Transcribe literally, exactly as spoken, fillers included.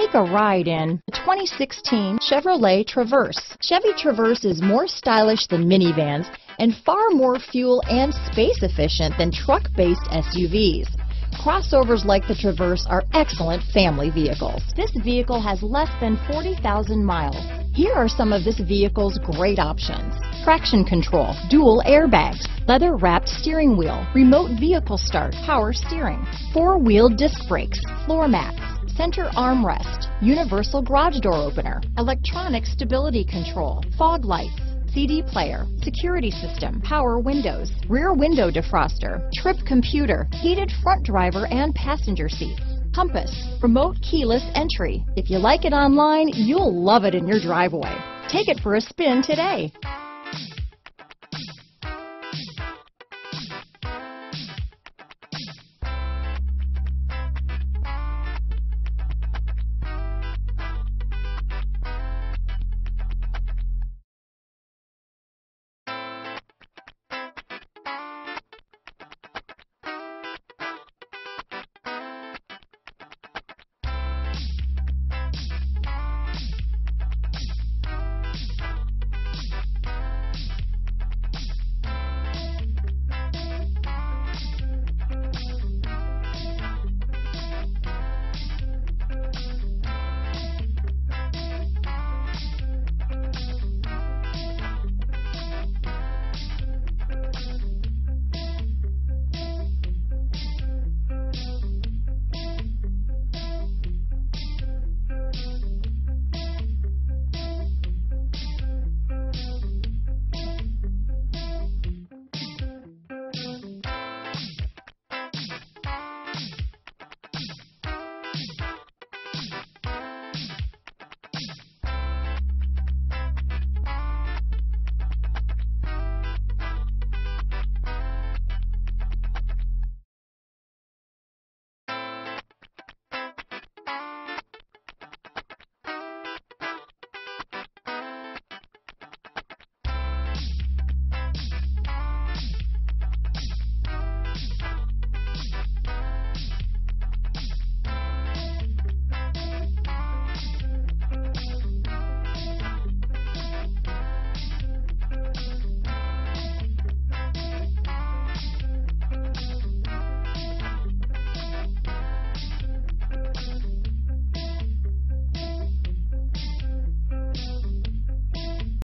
Take a ride in the twenty sixteen Chevrolet Traverse. Chevy Traverse is more stylish than minivans and far more fuel and space efficient than truck-based S U Vs. Crossovers like the Traverse are excellent family vehicles. This vehicle has less than forty thousand miles. Here are some of this vehicle's great options: traction control, dual airbags, leather-wrapped steering wheel, remote vehicle start, power steering, four-wheel disc brakes, floor mats, center armrest, universal garage door opener, electronic stability control, fog lights, C D player, security system, power windows, rear window defroster, trip computer, heated front driver and passenger seats, compass, remote keyless entry. If you like it online, you'll love it in your driveway. Take it for a spin today.